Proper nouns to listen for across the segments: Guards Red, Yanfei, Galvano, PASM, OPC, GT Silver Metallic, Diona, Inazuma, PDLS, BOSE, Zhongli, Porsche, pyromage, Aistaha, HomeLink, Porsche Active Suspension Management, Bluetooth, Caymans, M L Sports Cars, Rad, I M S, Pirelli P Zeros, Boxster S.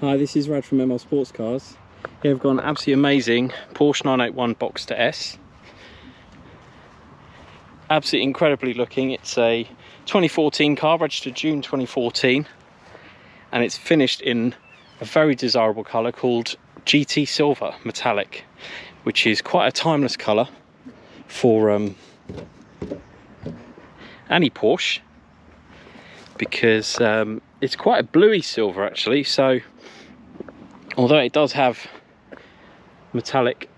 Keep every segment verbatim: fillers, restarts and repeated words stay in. Hi, this is Rad from M L Sports Cars. Here I've got an absolutely amazing Porsche nine eight one Boxster S. Absolutely incredibly looking. It's a twenty fourteen car, registered June twenty fourteen, and it's finished in a very desirable colour called G T Silver Metallic, which is quite a timeless colour for um, any Porsche, because um, it's quite a bluey silver actually. So although it does have metallic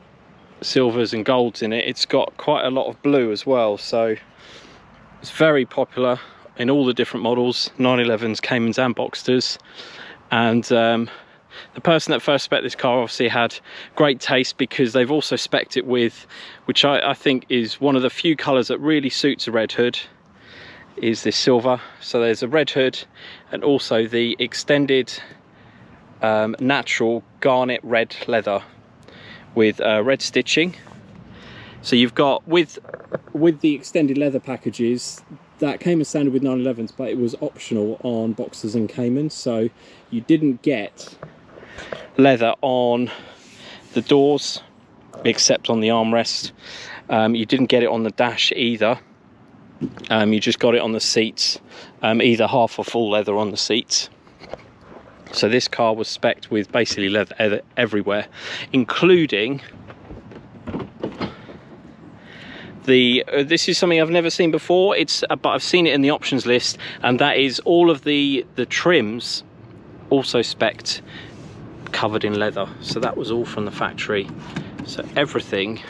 silvers and golds in it, it's got quite a lot of blue as well, so it's very popular in all the different models, nine elevens, Caymans and Boxsters. And um, the person that first spec'd this car obviously had great taste, because they've also spec'd it with, which I, I think is one of the few colours that really suits a red hood, is this silver. So there's a red hood and also the extended um, natural garnet red leather with uh, red stitching. So you've got with with the extended leather packages that came as standard with nine elevens, but it was optional on Boxsters and Caymans, so you didn't get leather on the doors except on the armrest. Um, you didn't get it on the dash either. Um, you just got it on the seats, um, either half or full leather on the seats. So this car was spec'd with basically leather everywhere, including the uh, this is something I've never seen before. It's uh, but I've seen it in the options list, and that is all of the the trims also spec'd covered in leather. So that was all from the factory. So everything.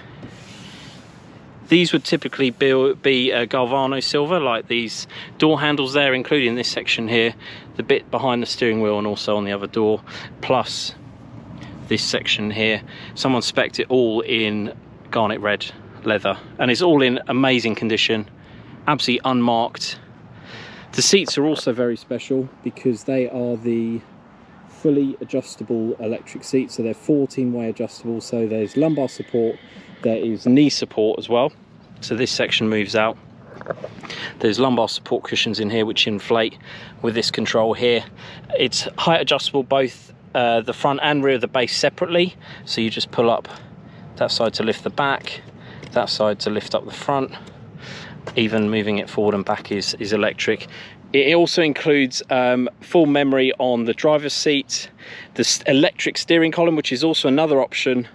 These would typically be, be uh, Galvano silver, like these door handles there, including this section here, the bit behind the steering wheel and also on the other door, plus this section here. Someone spec'd it all in garnet red leather, and it's all in amazing condition, absolutely unmarked. The seats are also very special because they are the fully adjustable electric seats, so they're fourteen way adjustable, so there's lumbar support, there is knee support as well, so this section moves out. There's lumbar support cushions in here which inflate with this control here. It's height adjustable, both uh, the front and rear of the base separately, so you just pull up that side to lift the back, that side to lift up the front. Even moving it forward and back is, is electric. It also includes um, full memory on the driver's seat. The electric steering column, which is also another option,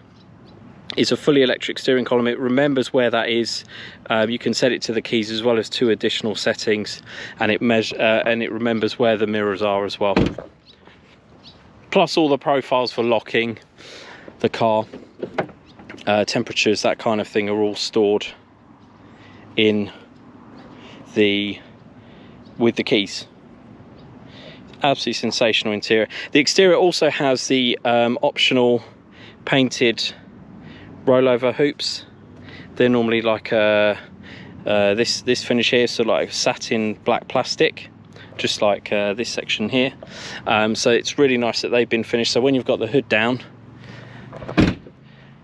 is a fully electric steering column. It remembers where that is. Uh, you can set it to the keys as well as two additional settings, and it measure uh, and it remembers where the mirrors are as well. Plus all the profiles for locking the car, uh, temperatures, that kind of thing, are all stored in the with the keys. Absolutely sensational interior. The exterior also has the um, optional painted rollover hoops. They're normally like a uh, this this finish here, so like satin black plastic, just like uh, this section here. Um, so it's really nice that they've been finished. So when you've got the hood down,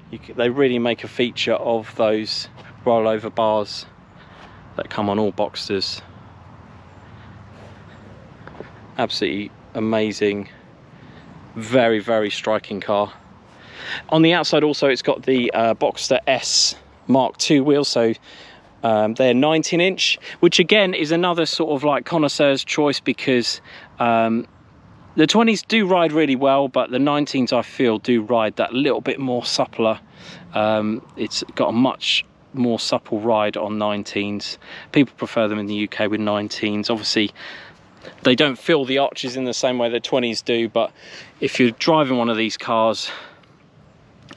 you can, they really make a feature of those rollover bars that come on all Boxsters. Absolutely amazing, very very striking car. On the outside also it's got the uh, Boxster S Mark two wheels, so um, they're nineteen inch, which again is another sort of like connoisseur's choice, because um, the twenties do ride really well, but the nineteens I feel do ride that little bit more suppler. Um, it's got a much more supple ride on nineteens. People prefer them in the U K with nineteens. Obviously they don't fill the arches in the same way the twenties do, but if you're driving one of these cars,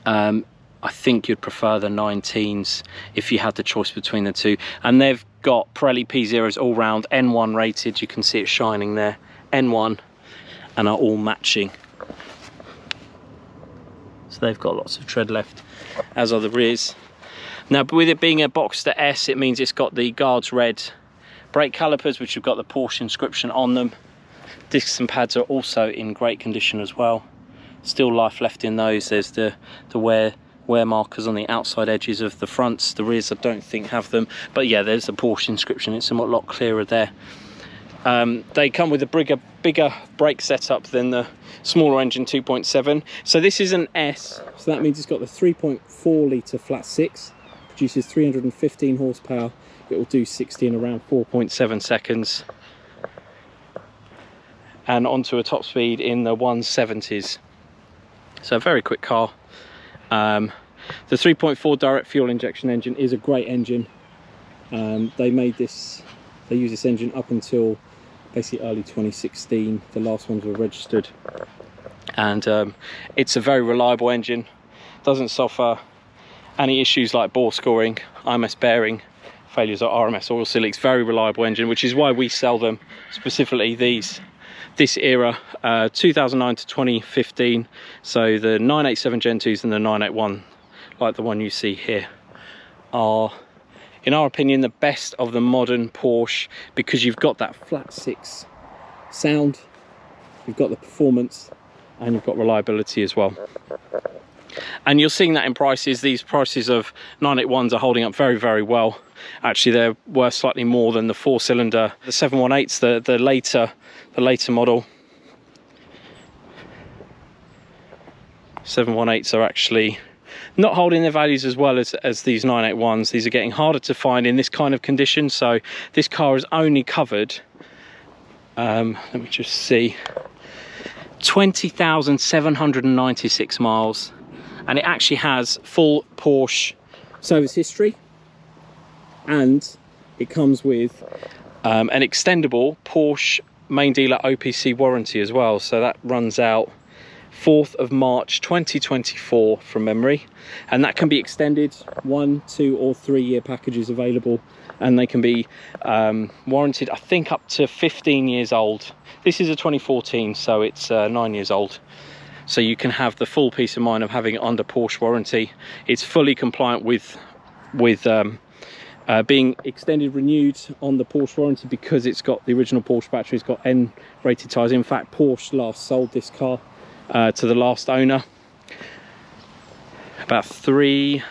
um, I think you'd prefer the nineteens if you had the choice between the two. And they've got Pirelli P Zeros all round, N one rated, you can see it shining there, N one, and are all matching. So they've got lots of tread left, as are the rears. Now, with it being a Boxster S, it means it's got the Guards Red brake calipers, which have got the Porsche inscription on them. Discs and pads are also in great condition as well. Still life left in those. There's the, the wear, wear markers on the outside edges of the fronts. The rears I don't think have them. But yeah, there's the Porsche inscription. It's somewhat lot clearer there. Um, they come with a bigger, bigger brake setup than the smaller engine two point seven. So this is an S, so that means it's got the three point four litre flat six, produces three hundred fifteen horsepower. It will do sixty in around four point seven seconds. And onto a top speed in the one seventies. So a very quick car. Um, the three point four direct fuel injection engine is a great engine. Um, they made this, they use this engine up until basically early twenty sixteen. The last ones were registered. And um, it's a very reliable engine. Doesn't suffer any issues like bore scoring, I M S bearing, failures at R M S oil silics. Very reliable engine, which is why we sell them, specifically these. This era, uh, two thousand nine to twenty fifteen, so the nine eighty-seven Gen twos and the nine eighty-one, like the one you see here, are, in our opinion, the best of the modern Porsche, because you've got that flat six sound, you've got the performance, and you've got reliability as well. And you're seeing that in prices. These prices of nine eighty-ones are holding up very, very well. Actually, they're worth slightly more than the four-cylinder, the seven eighteen s, the the later, the later model. seven eighteen s are actually not holding their values as well as as these nine eighty-ones. These are getting harder to find in this kind of condition. So this car is only covered. Um, let me just see. twenty thousand seven hundred ninety-six miles. And it actually has full Porsche service history, and it comes with um, an extendable Porsche main dealer O P C warranty as well. So that runs out fourth of March twenty twenty-four from memory, and that can be extended one, two or three year packages available, and they can be um, warranted, I think, up to fifteen years old. This is a twenty fourteen, so it's uh, nine years old. So you can have the full peace of mind of having it under Porsche warranty. It's fully compliant with with um, uh, being extended, renewed on the Porsche warranty, because it's got the original Porsche battery, it's got N-rated tyres. In fact, Porsche last sold this car uh, to the last owner about three,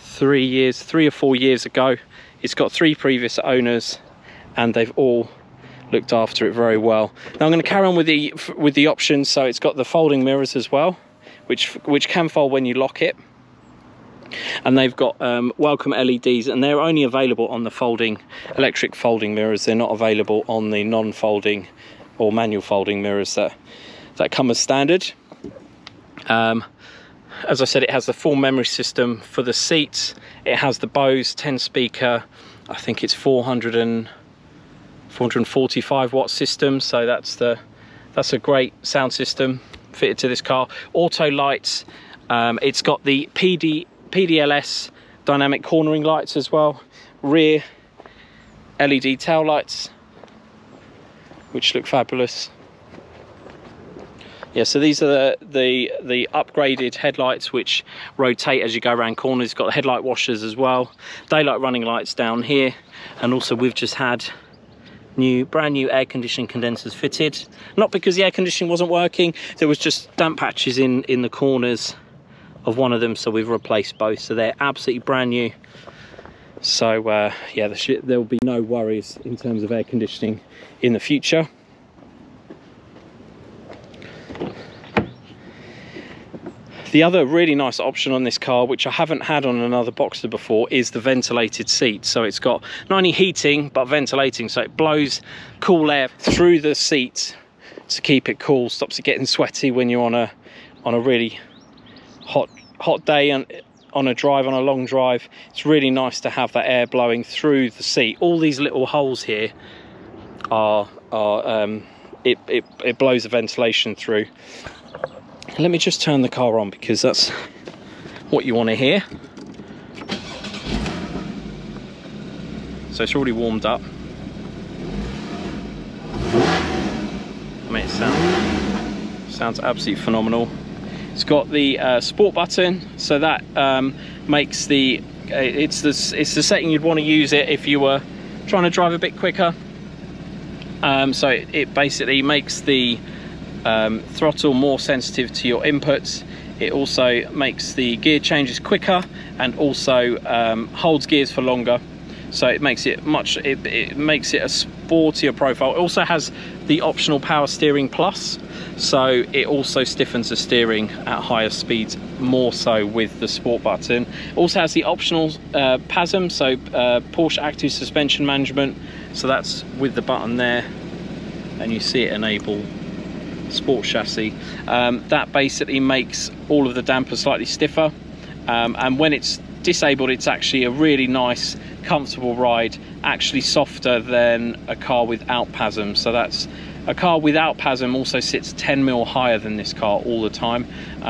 three years, three or four years ago. It's got three previous owners, and they've all looked after it very well. Now I'm going to carry on with the with the options. So it's got the folding mirrors as well, which which can fold when you lock it, and they've got um, welcome L E Ds, and they're only available on the folding electric folding mirrors. They're not available on the non-folding or manual folding mirrors that that come as standard. Um, as I said, it has the full memory system for the seats. It has the BOSE ten speaker. I think it's four hundred and four hundred forty-five watt system, so that's the that's a great sound system fitted to this car. Auto lights. Um, it's got the P D L S dynamic cornering lights as well. Rear L E D tail lights, which look fabulous. Yeah, so these are the the the upgraded headlights, which rotate as you go around corners. It's got the headlight washers as well. Daylight running lights down here, and also we've just had new brand new air conditioning condensers fitted, not because the air conditioning wasn't working, there was just damp patches in in the corners of one of them, so we've replaced both, so they're absolutely brand new. So uh yeah, the there will be no worries in terms of air conditioning in the future. The other really nice option on this car, which I haven't had on another Boxster before, is the ventilated seat. So it's got not only heating, but ventilating. So it blows cool air through the seat to keep it cool, stops it getting sweaty when you're on a on a really hot hot day and on a drive, on a long drive. It's really nice to have that air blowing through the seat. All these little holes here are, are um, it, it, it blows the ventilation through. Let me just turn the car on, because that's what you want to hear. So it's already warmed up. I mean, it sounds, sounds absolutely phenomenal. It's got the uh, sport button, so that um, makes the it's the it's the setting you'd want to use it if you were trying to drive a bit quicker. Um, so it, it basically makes the Um, throttle more sensitive to your inputs. It also makes the gear changes quicker, and also um, holds gears for longer, so it makes it much it, it makes it a sport sportier profile. It also has the optional power steering plus, so it also stiffens the steering at higher speeds, more so with the sport button. It also has the optional uh, P A S M, so uh, Porsche Active Suspension Management, so that's with the button there, and you see it enable sport chassis. Um, that basically makes all of the dampers slightly stiffer, um, and when it's disabled, it's actually a really nice, comfortable ride, actually softer than a car without P A S M. So that's a car without P A S M also sits ten mil higher than this car all the time,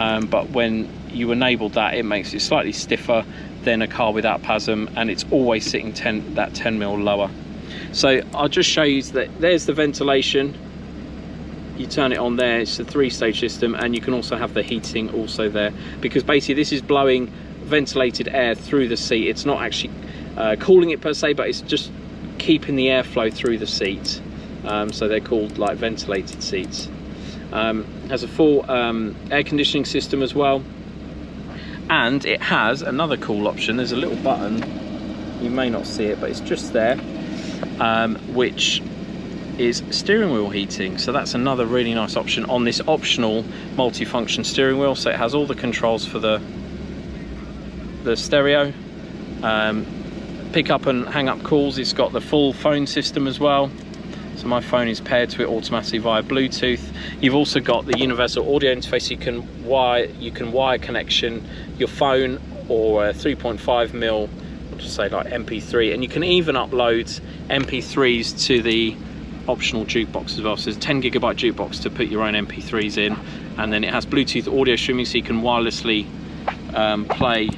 um, but when you enable that, it makes it slightly stiffer than a car without P A S M, and it's always sitting ten that ten mil lower. So I'll just show you that. There's the ventilation. You turn it on there, it's a three-stage system, and you can also have the heating also there, because basically this is blowing ventilated air through the seat. It's not actually uh, cooling it per se, but it's just keeping the airflow through the seat. Um, so they're called like ventilated seats. Um, has a full um, air conditioning system as well, and it has another cool option. There's a little button, you may not see it, but it's just there, um, which is steering wheel heating. So that's another really nice option on this optional multifunction steering wheel. So it has all the controls for the the stereo, um, pick up and hang up calls. It's got the full phone system as well, so my phone is paired to it automatically via Bluetooth. You've also got the universal audio interface. You can wire you can wire connection your phone or a three point five mil, just say like M P three, and you can even upload M P threes to the optional jukebox as well. So there's a ten gigabyte jukebox to put your own M P threes in, and then it has Bluetooth audio streaming, so you can wirelessly um, play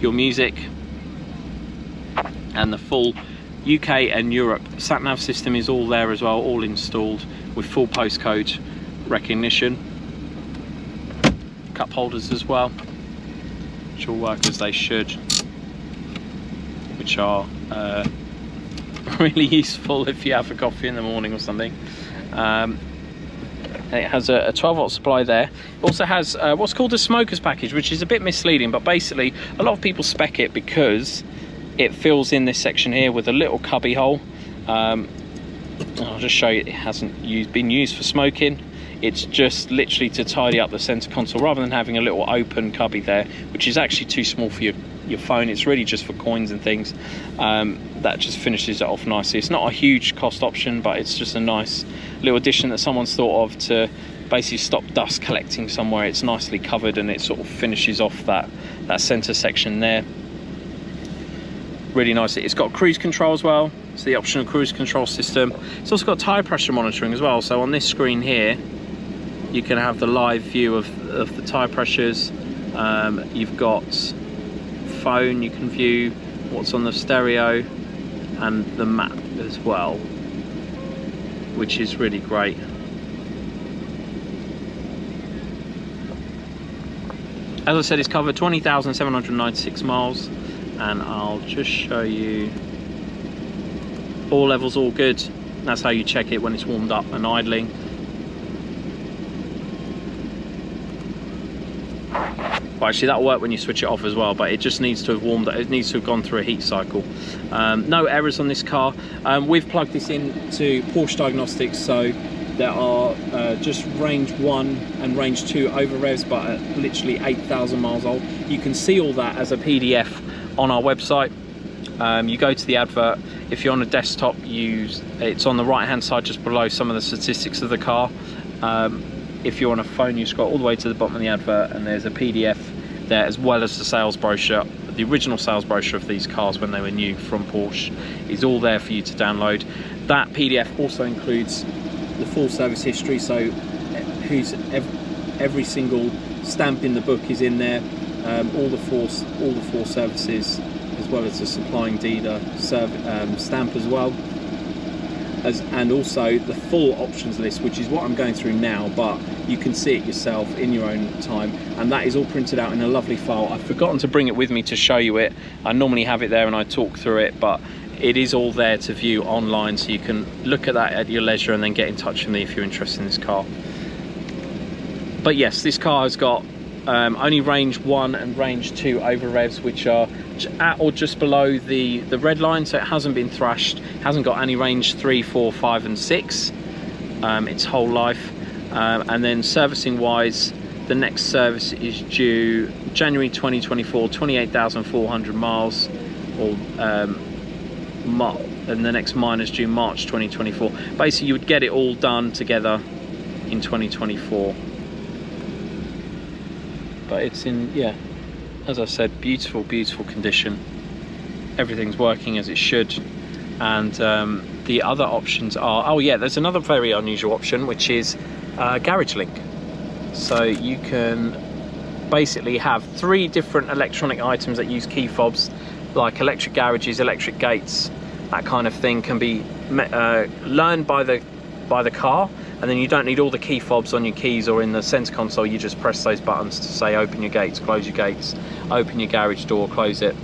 your music, and the full U K and Europe sat nav system is all there as well, all installed with full postcode recognition, cup holders as well, which all work as they should, which are uh, really useful if you have a coffee in the morning or something. Um, and it has a twelve volt supply there. It also has uh, what's called a smoker's package, which is a bit misleading, but basically a lot of people spec it because it fills in this section here with a little cubby hole. Um, I'll just show you, it hasn't used, been used for smoking. It's just literally to tidy up the center console rather than having a little open cubby there, which is actually too small for your, your phone. It's really just for coins and things. Um, that just finishes it off nicely. It's not a huge cost option, but it's just a nice little addition that someone's thought of to basically stop dust collecting somewhere. It's nicely covered, and it sort of finishes off that, that center section there really nicely. It's got cruise control as well. It's the optional cruise control system. It's also got tire pressure monitoring as well. So on this screen here, you can have the live view of, of the tire pressures. Um, you've got phone, you can view what's on the stereo and the map as well, which is really great. As I said, it's covered twenty thousand seven hundred ninety-six miles, and I'll just show you all levels, all good. That's how you check it when it's warmed up and idling. Well, actually that'll work when you switch it off as well, but it just needs to have warmed up. It needs to have gone through a heat cycle. Um, no errors on this car. Um, we've plugged this in to Porsche Diagnostics, so there are uh, just range one and range two over revs, but at literally eight thousand miles old. You can see all that as a P D F on our website. Um, you go to the advert. If you're on a desktop, you, it's on the right hand side just below some of the statistics of the car. Um, if you're on a phone, you scroll all the way to the bottom of the advert, and there's a P D F there, as well as the sales brochure. The original sales brochure of these cars when they were new from Porsche is all there for you to download. That P D F also includes the full service history, so who's every, every single stamp in the book is in there, um, all the four all the four services, as well as the supplying dealer serve, um, stamp as well, as and also the full options list, which is what I'm going through now, but you can see it yourself in your own time, and that is all printed out in a lovely file. I've forgotten to bring it with me to show you it. I normally have it there and I talk through it, but it is all there to view online, so you can look at that at your leisure and then get in touch with me if you're interested in this car. But yes, this car has got um, only range one and range two over revs, which are at or just below the, the red line, so it hasn't been thrashed, hasn't got any range three, four, five and six um, its whole life. Um, and then servicing wise, the next service is due January twenty twenty-four, twenty-eight thousand four hundred miles, or um, and the next mine is due March twenty twenty-four. Basically, you would get it all done together in twenty twenty-four. But it's in, yeah, as I said, beautiful, beautiful condition. Everything's working as it should. And um, the other options are, oh yeah, there's another very unusual option, which is uh, Garage Link. So you can basically have three different electronic items that use key fobs, like electric garages, electric gates, that kind of thing can be uh, learned by the by the car, and then you don't need all the key fobs on your keys or in the center console. You just press those buttons to say open your gates, close your gates, open your garage door, close it.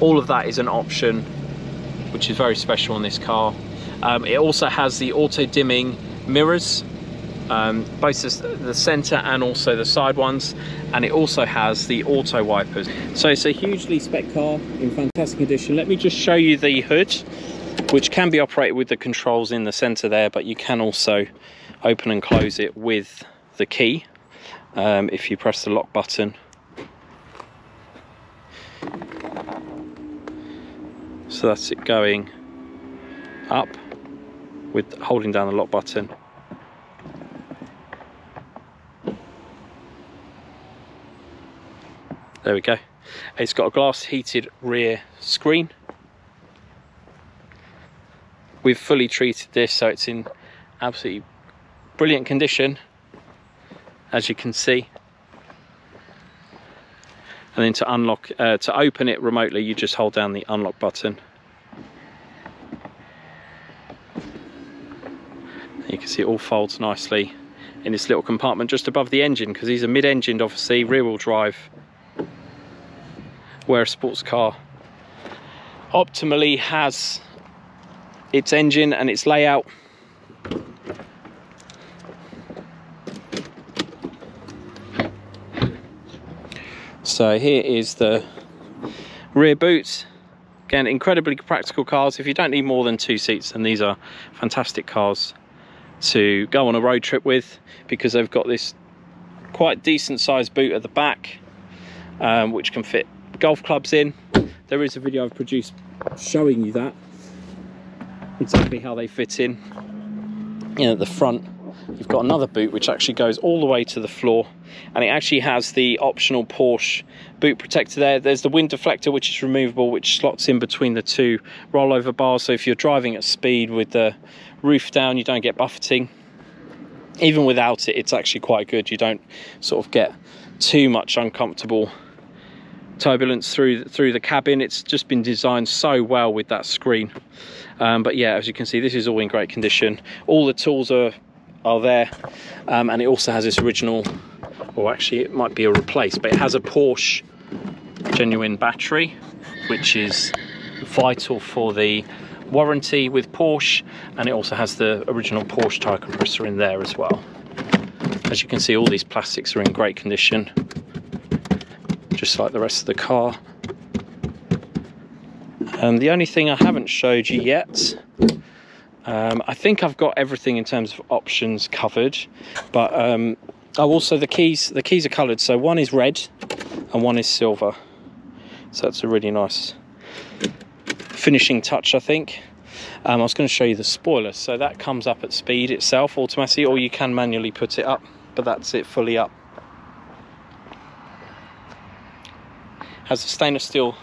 All of that is an option which is very special on this car. Um, it also has the auto dimming mirrors, um, both the center and also the side ones, and it also has the auto wipers. So it's a hugely spec car in fantastic condition. Let me just show you the hood, which can be operated with the controls in the center there, but you can also open and close it with the key um, if you press the lock button. So that's it going up with holding down the lock button. There we go. It's got a glass heated rear screen. We've fully treated this, so it's in absolutely brilliant condition, as you can see. And then to unlock, uh, to open it remotely, you just hold down the unlock button. You can see it all folds nicely in this little compartment just above the engine, because these are mid-engined, obviously, rear-wheel drive, where a sports car optimally has its engine and its layout. So here is the rear boot. Again, incredibly practical cars. If you don't need more than two seats, then these are fantastic cars to go on a road trip with, because they've got this quite decent sized boot at the back, um, which can fit golf clubs in. There is a video I've produced showing you that, exactly how they fit in. You know, at the front you've got another boot which actually goes all the way to the floor, and it actually has the optional Porsche boot protector there. There's the wind deflector, which is removable, which slots in between the two rollover bars, so if you're driving at speed with the roof down, you don't get buffeting. Even without it, it's actually quite good. You don't sort of get too much uncomfortable turbulence through through the cabin. It's just been designed so well with that screen. Um, but yeah, as you can see, this is all in great condition. All the tools are are there, um, and it also has this original, or actually it might be a replace, but it has a Porsche genuine battery, which is vital for the warranty with Porsche, and it also has the original Porsche tire compressor in there as well. As you can see, all these plastics are in great condition, just like the rest of the car. And the only thing I haven't showed you yet, um, I think I've got everything in terms of options covered, but um, oh, also the keys, the keys are coloured, so one is red and one is silver, so that's a really nice finishing touch, I think. um, I was going to show you the spoiler, so that comes up at speed itself automatically, or you can manually put it up, but that's it fully up. Has the stainless steel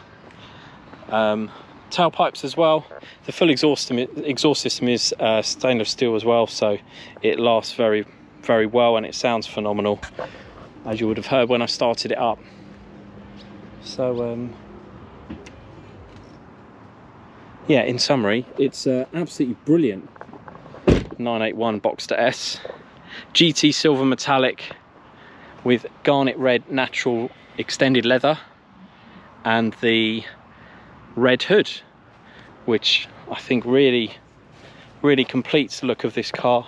um, tailpipes as well. The full exhaust exhaust system is uh, stainless steel as well, so it lasts very, very well, and it sounds phenomenal, as you would have heard when I started it up. So um, yeah, in summary, it's uh, absolutely brilliant. nine eight one Boxster S, G T Silver Metallic with garnet red natural extended leather, and the red hood, which I think really really completes the look of this car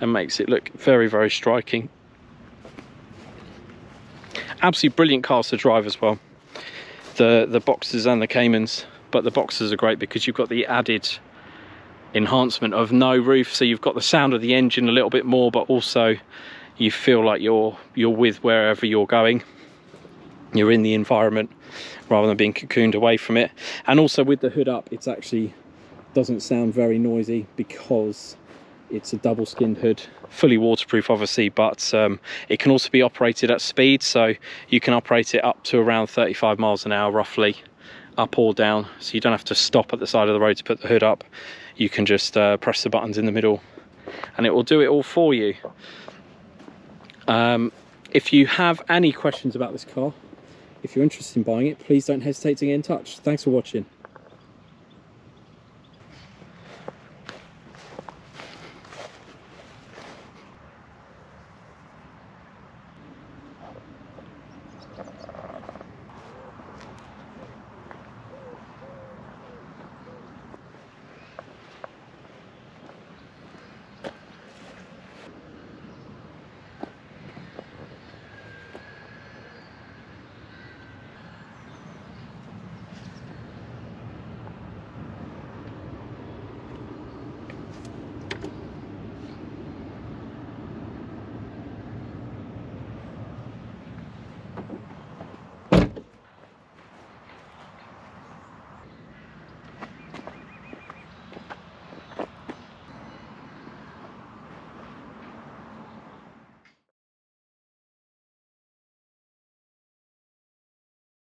and makes it look very, very striking. absolutely brilliant cars to drive as well, the the Boxsters and the Caymans. But the Boxsters are great because you've got the added enhancement of no roof, so you've got the sound of the engine a little bit more, but also you feel like you're you're with wherever you're going. You're in the environment rather than being cocooned away from it. And also with the hood up, it's actually doesn't sound very noisy because it's a double skinned hood, fully waterproof obviously, but um, it can also be operated at speed, so you can operate it up to around thirty-five miles an hour roughly, up or down, so you don't have to stop at the side of the road to put the hood up. You can just uh, press the buttons in the middle and it will do it all for you. Um, if you have any questions about this car, if you're interested in buying it, please don't hesitate to get in touch. Thanks for watching.